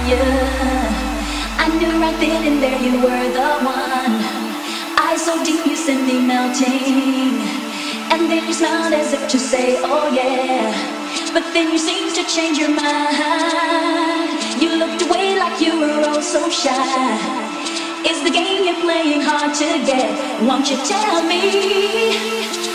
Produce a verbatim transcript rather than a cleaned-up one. on you. I knew right then and there you were the one. Eyes so deep you sent me melting. And then you smiled as if to say, oh yeah. But then you seemed to change your mind. You looked away like you were all so shy. Is the game you're playing hard to get? Won't you tell me?